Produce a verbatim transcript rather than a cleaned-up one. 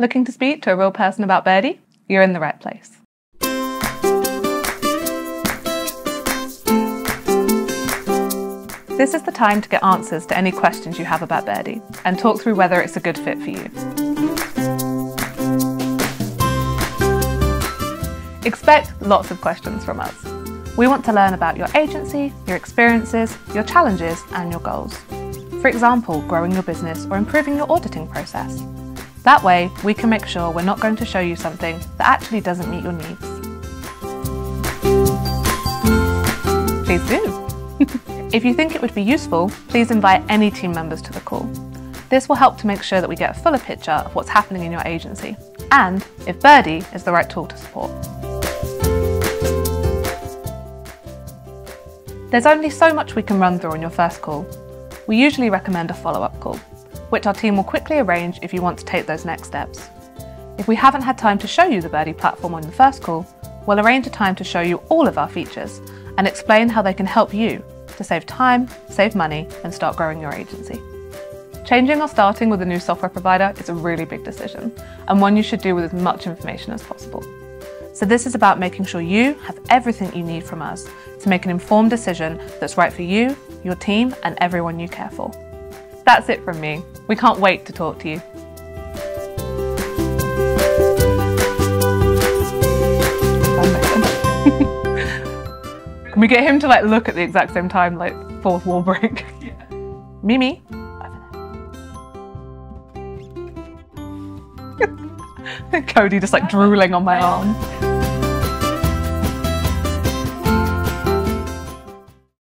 Looking to speak to a real person about Birdie? You're in the right place. This is the time to get answers to any questions you have about Birdie and talk through whether it's a good fit for you. Expect lots of questions from us. We want to learn about your agency, your experiences, your challenges and your goals. For example, growing your business or improving your auditing process. That way, we can make sure we're not going to show you something that actually doesn't meet your needs. Please do! If you think it would be useful, please invite any team members to the call. This will help to make sure that we get a fuller picture of what's happening in your agency and if Birdie is the right tool to support. There's only so much we can run through on your first call. We usually recommend a follow-up call, which our team will quickly arrange if you want to take those next steps. If we haven't had time to show you the Birdie platform on the first call, we'll arrange a time to show you all of our features and explain how they can help you to save time, save money, and start growing your agency. Changing or starting with a new software provider is a really big decision, and one you should do with as much information as possible. So this is about making sure you have everything you need from us to make an informed decision that's right for you, your team, and everyone you care for. That's it from me. We can't wait to talk to you. Can we get him to like look at the exact same time, like fourth wall break? Yeah. Mimi. Cody just like drooling on my arm.